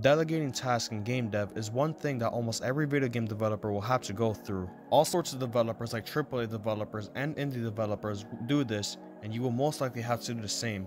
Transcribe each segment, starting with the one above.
Delegating tasks in game dev is one thing that almost every video game developer will have to go through. All sorts of developers like AAA developers and indie developers do this, and you will most likely have to do the same.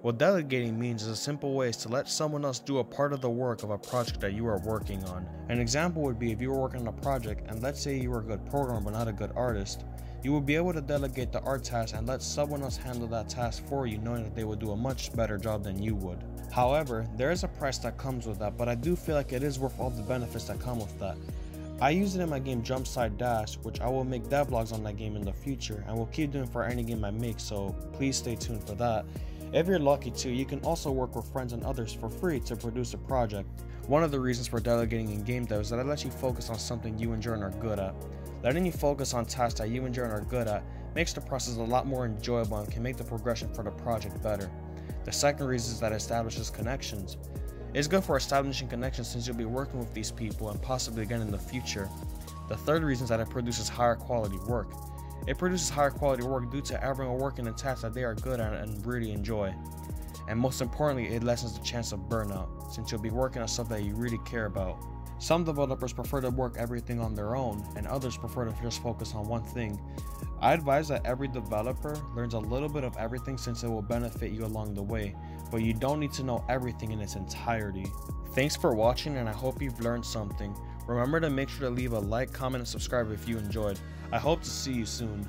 What delegating means is a simple way to let someone else do a part of the work of a project that you are working on. An example would be if you were working on a project and let's say you were a good programmer but not a good artist. You would be able to delegate the art task and let someone else handle that task for you, knowing that they would do a much better job than you would. However, there is a price that comes with that, but I do feel like it is worth all the benefits that come with that. I use it in my game Jumpside Dash, which I will make devlogs on that game in the future and will keep doing for any game I make, so please stay tuned for that. If you're lucky too, you can also work with friends and others for free to produce a project. One of the reasons for delegating in game dev is that it lets you focus on something you enjoy and are good at. Letting you focus on tasks that you enjoy and are good at makes the process a lot more enjoyable and can make the progression for the project better. The second reason is that it establishes connections. It's good for establishing connections since you'll be working with these people and possibly again in the future. The third reason is that it produces higher quality work. It produces higher quality work due to everyone working in tasks that they are good at and really enjoy. And most importantly, it lessens the chance of burnout, since you'll be working on stuff that you really care about. Some developers prefer to work everything on their own, and others prefer to just focus on one thing. I advise that every developer learns a little bit of everything since it will benefit you along the way, but you don't need to know everything in its entirety. Thanks for watching, and I hope you've learned something. Remember to make sure to leave a like, comment, and subscribe if you enjoyed. I hope to see you soon.